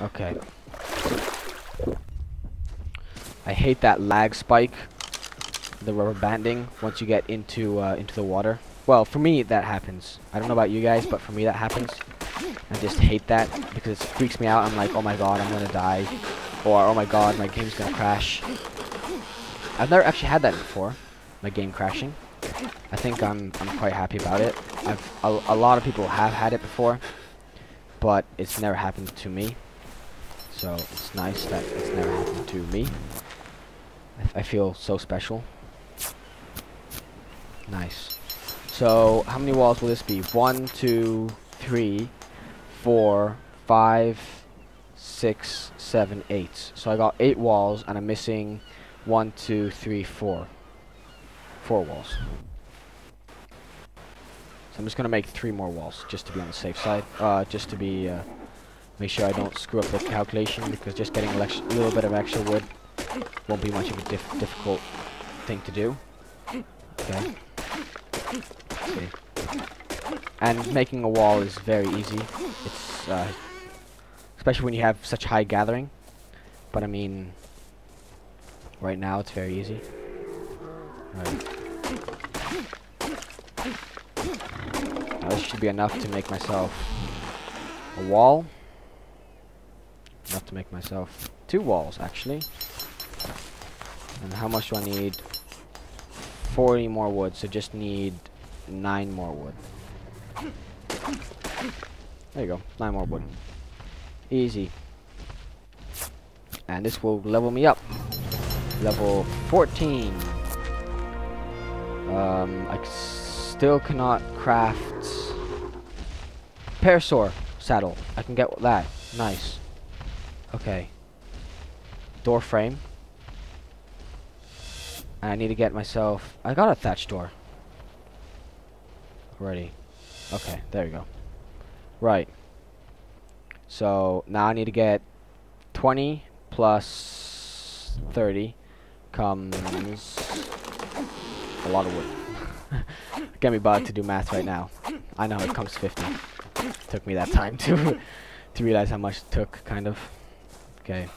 Okay. I hate that lag spike, the rubber banding, once you get into the water. Well, for me, that happens. I don't know about you guys, but for me, that happens. I just hate that because it freaks me out. I'm like, oh my god, I'm gonna die. Or, oh my god, my game's gonna crash. I've never actually had that before, my game crashing. I think I'm quite happy about it. A lot of people have had it before, but it's never happened to me. So it's nice that it's never happened to me. I feel so special. Nice. So how many walls will this be? 1, 2, 3, 4, 5, 6, 7, 8. So I got 8 walls, and I'm missing 1, 2, 3, 4. 4 walls. So I'm just gonna make 3 more walls, just to be on the safe side. Just to be, make sure I don't screw up the calculation, because just getting a little bit of extra wood won't be much of a difficult thing to do. Okay. See. And making a wall is very easy. It's especially when you have such high gathering. But I mean, right now it's very easy. Right. Now this should be enough to make myself a wall. Enough to make myself 2 walls, actually. And how much do I need? 40 more wood, so just need 9 more wood. There you go, 9 more wood. Easy. And this will level me up. Level 14. I still cannot craft Parasaur saddle. I can get that. Nice. Okay. Door frame. And I need to get myself... I got a thatched door. Already. Okay, there you go. Right. So, now I need to get 20 plus 30 comes a lot of wood. Get me bothered to do math right now. I know, it comes 50. It took me that time to realize how much it took, kind of. Okay.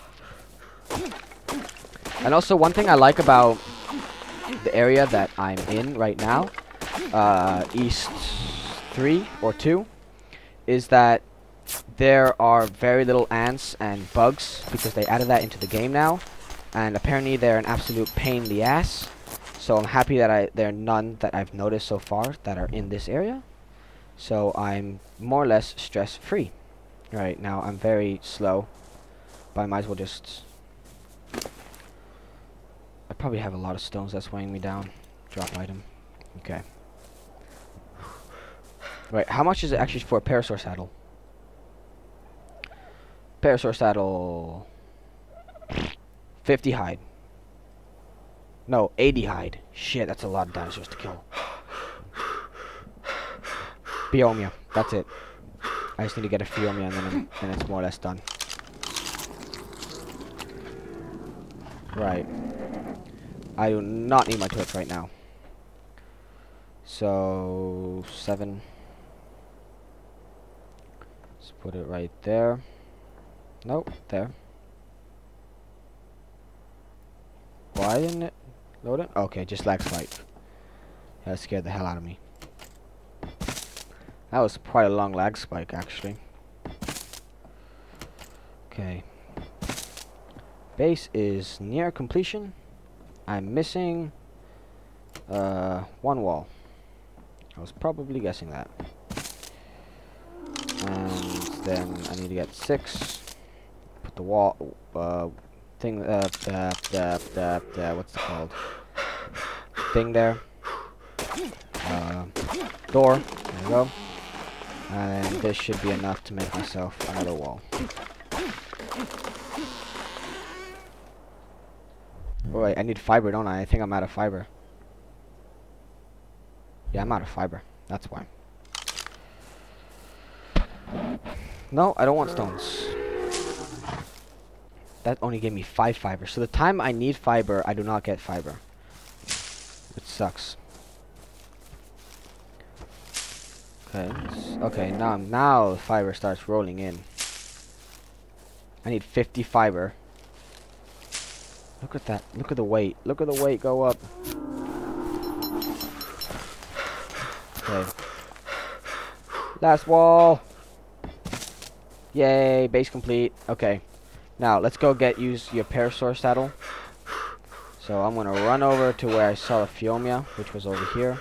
And also, one thing I like about the area that I'm in right now, East 3 or 2, is that there are very little ants and bugs, because they added that into the game now, and apparently they're an absolute pain in the ass, so I'm happy that there are none that I've noticed so far that are in this area, so I'm more or less stress-free. Right, now I'm very slow, but I might as well just... I probably have a lot of stones that's weighing me down. Drop item. Okay. Right, how much is it actually for a Parasaur saddle? Parasaur saddle... 50 hide. No, 80 hide. Shit, that's a lot of dinosaurs to kill. Fiomia. That's it. I just need to get a Fiomia and then it's more or less done. Right. I do not need my torch right now. So, 7. Let's put it right there. Nope, there. Why didn't it load it? Okay, just lag spike. That scared the hell out of me. That was quite a long lag spike, actually. Okay. Base is near completion. I'm missing 1 wall. I was probably guessing that. And then I need to get 6. Put the wall thing what's it called? Thing there. Door. There we go. And this should be enough to make myself another wall. Oh, wait, I need fiber, don't I? I think I'm out of fiber. Yeah, I'm out of fiber. That's why. No, I don't want stones. That only gave me 5 fiber. So the time I need fiber, I do not get fiber. It sucks. Okay. Okay, now the fiber starts rolling in. I need 50 fiber. Look at that. Look at the weight. Look at the weight go up. Okay. Last wall. Yay. Base complete. Okay. Now, let's go use your Parasaur saddle. So, I'm going to run over to where I saw the Fiomia, which was over here.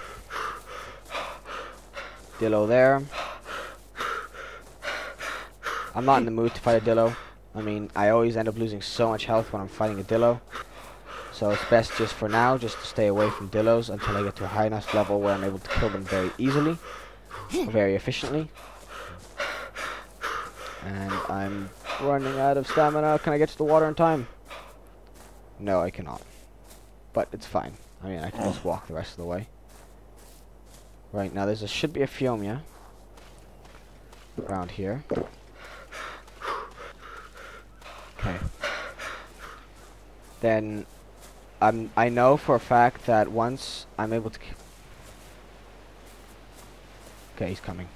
Dillo there. I'm not in the mood to fight a Dillo. I mean, I always end up losing so much health when I'm fighting a Dillo. So it's best just for now, just to stay away from Dillos until I get to a high enough level where I'm able to kill them very easily, very efficiently. And I'm running out of stamina. Can I get to the water in time? No, I cannot. But it's fine. I mean, I can just walk the rest of the way. Right, now there should be a Fiomia around here. Okay. Then, I know for a fact that once I'm able to... Okay, he's coming.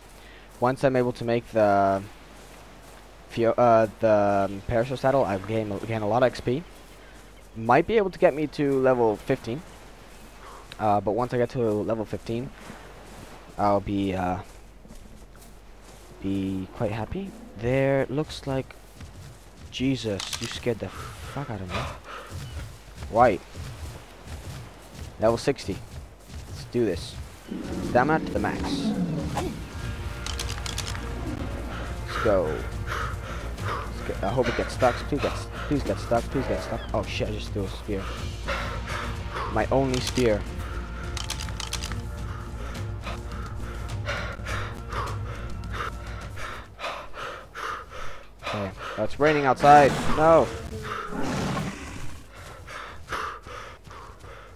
Once I'm able to make the Parasaur saddle, I gain a lot of XP. Might be able to get me to level 15. But once I get to level 15, I'll be quite happy. There looks like... Jesus, you scared the fuck out of me. White. Level 60. Let's do this. Stamina to the max. Let's go. I hope it gets stuck. Please get stuck. Please get stuck. Oh shit, I just threw a spear. My only spear. Okay. Oh, it's raining outside. No.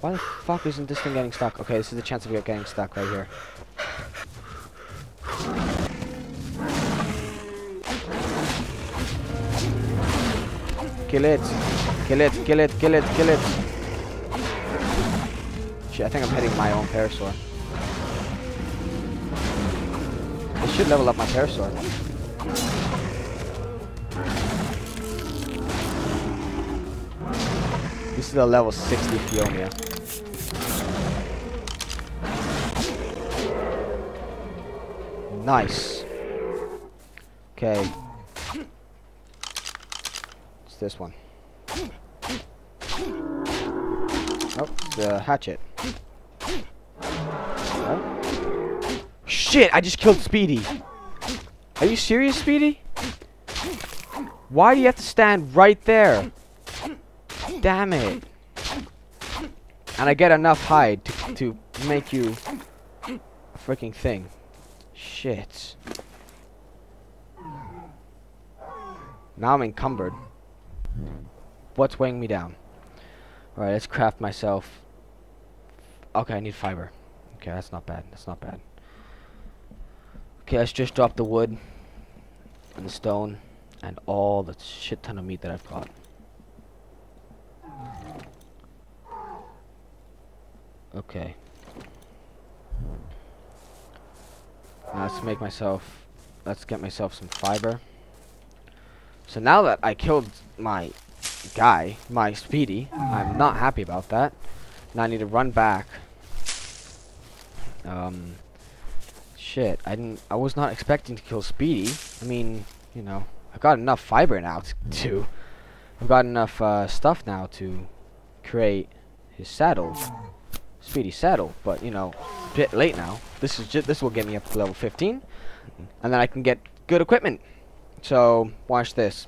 Why the fuck isn't this thing getting stuck? Okay, this is the chance of it getting stuck right here. Kill it. Kill it. Kill it. Kill it. Kill it. Shit, I think I'm hitting my own Parasaur. I should level up my Parasaur. This is a level 60 Fiomia. Nice. Okay. It's this one. Oh, the hatchet. Oh. Shit, I just killed Speedy. Are you serious, Speedy? Why do you have to stand right there? Damn it. And I get enough hide to make you a freaking thing. Shit. Now I'm encumbered. What's weighing me down? Alright, let's craft myself. Okay, I need fiber. Okay, that's not bad. That's not bad. Okay, let's just drop the wood and the stone and all the shit ton of meat that I've got. Okay. Now let's make myself... Let's get myself some fiber. So now that I killed my guy, my Speedy, I'm not happy about that. Now I need to run back. Shit, I was not expecting to kill Speedy. I mean, you know, I've got enough fiber now to... I've got enough stuff now to create his saddle. Speedy saddle, but you know, a bit late now. This will get me up to level 15, and then I can get good equipment. So watch this.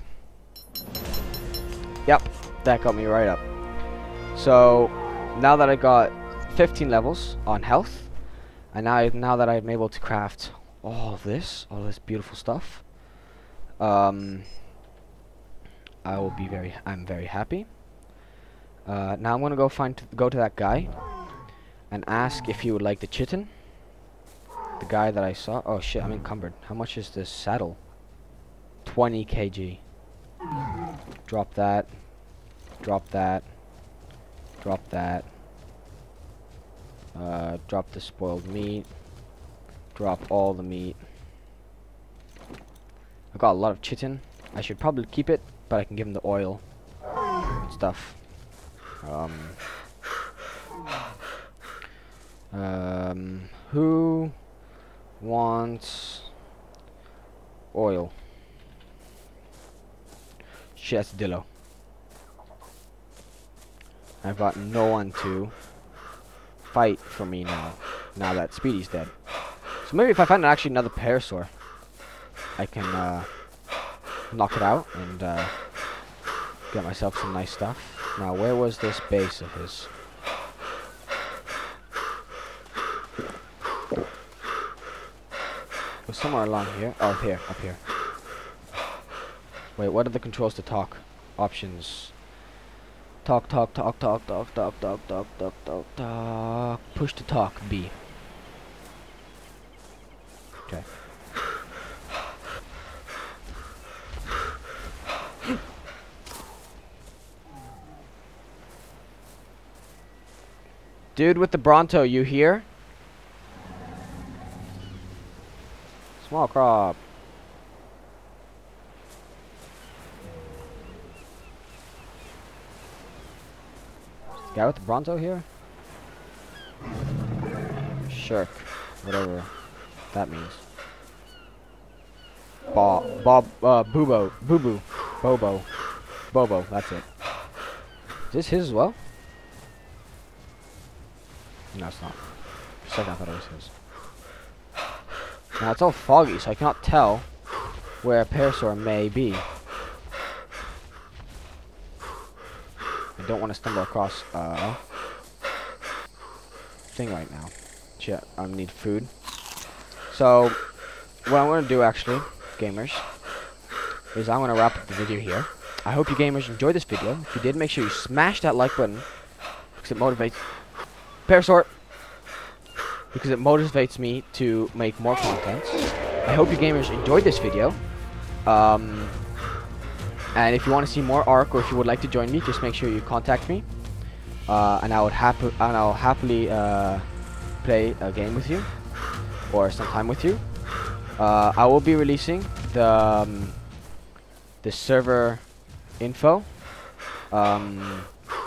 Yep, that got me right up. So now that I got 15 levels on health, and now that I'm able to craft all this beautiful stuff, I'm very happy. Now I'm gonna go to that guy. And ask if you would like the chitin. The guy that I saw. Oh shit, I'm encumbered. How much is this saddle? 20 kg. Drop that. Drop that. Drop that. Drop the spoiled meat. Drop all the meat. I've got a lot of chitin. I should probably keep it, but I can give him the oil and stuff. Who wants oil? Shit, that's Dillo. I've got no one to fight for me now, now that Speedy's dead. So maybe if I find actually another Parasaur, I can knock it out and get myself some nice stuff. Now, where was this base of his? It was somewhere along here. Oh, here, up here. Wait, what are the controls to talk? Options. Talk, talk, talk, talk, talk, talk, talk, talk, talk, talk, talk. Push to talk, B. Okay. Dude with the Bronto, you here? Small crop. Guy with the Bronto here? Shirk. Whatever that means. Bobo. That's it. Is this his as well? No, it's not. For a second I thought it was his. Now it's all foggy, so I cannot tell where a Parasaur may be. I don't want to stumble across a thing right now. Shit, I need food. So, what I want to do actually, gamers, is I want to wrap up the video here. I hope you gamers enjoyed this video. If you did, make sure you smash that like button, because it motivates... Parasaur! Because it motivates me to make more content. I hope you gamers enjoyed this video. And if you want to see more ARK, or if you would like to join me, just make sure you contact me, and I'll happily play a game with you, or some time with you. I will be releasing the server info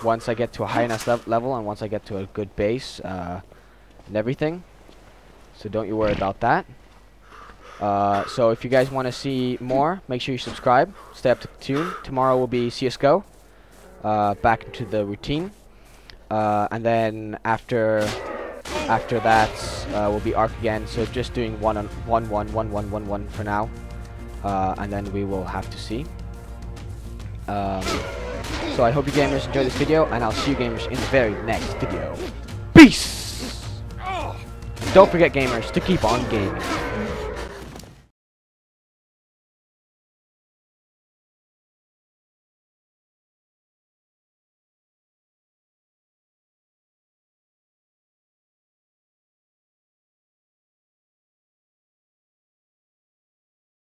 once I get to a high enough level, and once I get to a good base and everything. So don't you worry about that. So if you guys want to see more, make sure you subscribe. Stay up to tune. Tomorrow will be CSGO. Back into the routine. And then after that will be ARK again. So just doing one for now. And then we will have to see. So I hope you gamers enjoy this video, and I'll see you gamers in the very next video. Peace! Don't forget gamers to keep on gaming.